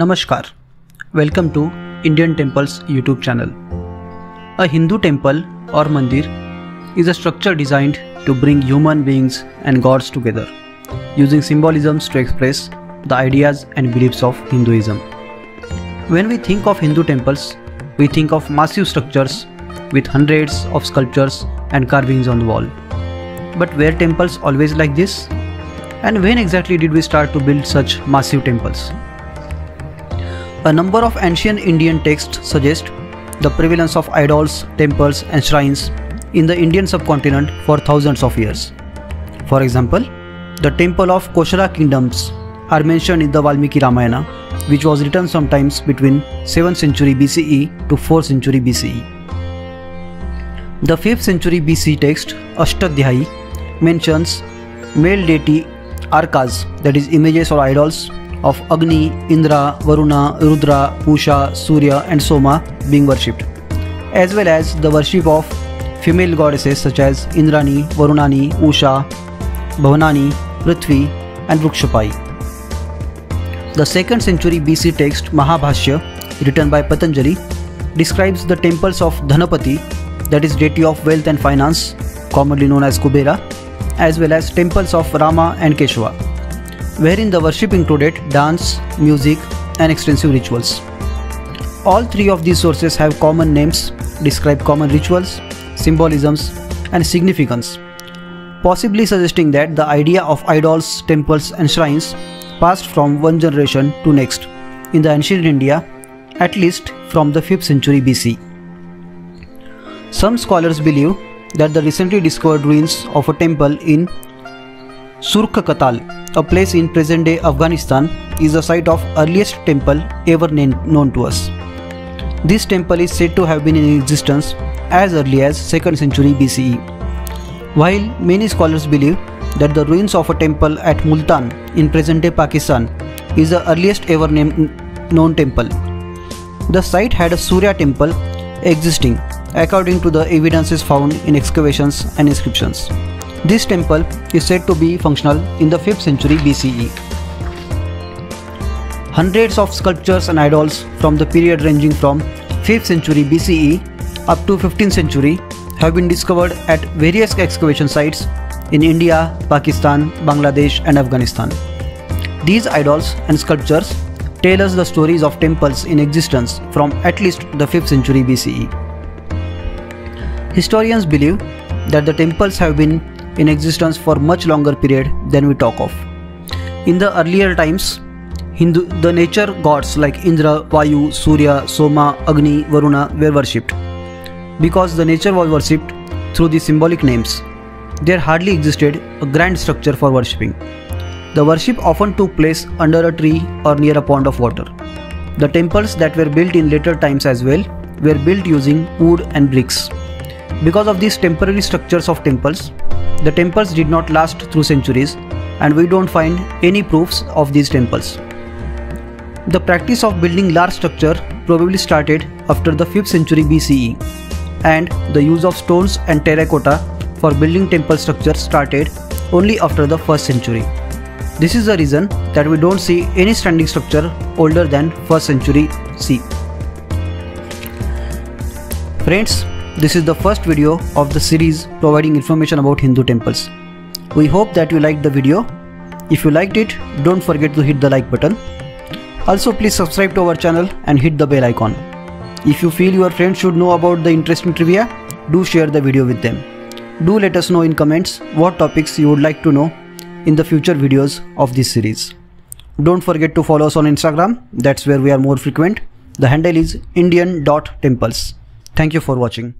Namaskar. Welcome to Indian Temples YouTube channel. A Hindu temple or mandir is a structure designed to bring human beings and gods together, using symbolisms to express the ideas and beliefs of Hinduism. When we think of Hindu temples, we think of massive structures with hundreds of sculptures and carvings on the wall. But were temples always like this? And when exactly did we start to build such massive temples? A number of ancient Indian texts suggest the prevalence of idols, temples and shrines in the Indian subcontinent for thousands of years. For example, the temple of Kosala kingdoms are mentioned in the Valmiki Ramayana, which was written sometimes between 7th century BCE to 4th century BCE. The 5th century BC text Ashtadhyayi mentions male deity arkas, that is images or idols of Agni, Indra, Varuna, Rudra, Usha, Surya and Soma being worshipped, as well as the worship of female goddesses such as Indrani, Varunani, Usha, Bhavani, Prithvi and Rukshapai. The 2nd century BC text Mahabhashya, written by Patanjali, describes the temples of Dhanapati, that is deity of wealth and finance, commonly known as Kubera, as well as temples of Rama and Keshava, wherein the worship included dance, music and extensive rituals. All three of these sources have common names, describe common rituals, symbolisms and significance, possibly suggesting that the idea of idols, temples and shrines passed from one generation to next in the ancient India, at least from the 5th century BC. Some scholars believe that the recently discovered ruins of a temple in Surkh Katal, a place in present-day Afghanistan, is the site of earliest temple ever known to us. This temple is said to have been in existence as early as 2nd century BCE, while many scholars believe that the ruins of a temple at Multan in present-day Pakistan is the earliest ever known temple. The site had a Surya temple existing, according to the evidences found in excavations and inscriptions. This temple is said to be functional in the 5th century BCE. Hundreds of sculptures and idols from the period ranging from 5th century BCE up to 15th century have been discovered at various excavation sites in India, Pakistan, Bangladesh and Afghanistan. These idols and sculptures tell us the stories of temples in existence from at least the 5th century BCE. Historians believe that the temples have been in existence for much longer period than we talk of. In the earlier times, the nature gods like Indra, Vayu, Surya, Soma, Agni, Varuna were worshipped. Because the nature was worshipped through the symbolic names, there hardly existed a grand structure for worshipping. The worship often took place under a tree or near a pond of water. The temples that were built in later times as well were built using wood and bricks. Because of these temporary structures of temples, the temples did not last through centuries, and we don't find any proofs of these temples. The practice of building large structure probably started after the 5th century BCE, and the use of stones and terracotta for building temple structures started only after the 1st century. This is the reason that we don't see any standing structure older than 1st century CE. Friends, this is the first video of the series providing information about Hindu temples. We hope that you liked the video. If you liked it, don't forget to hit the like button. Also, please subscribe to our channel and hit the bell icon. If you feel your friends should know about the interesting trivia, do share the video with them. Do let us know in comments what topics you would like to know in the future videos of this series. Don't forget to follow us on Instagram, that's where we are more frequent. The handle is indian.temples. Thank you for watching.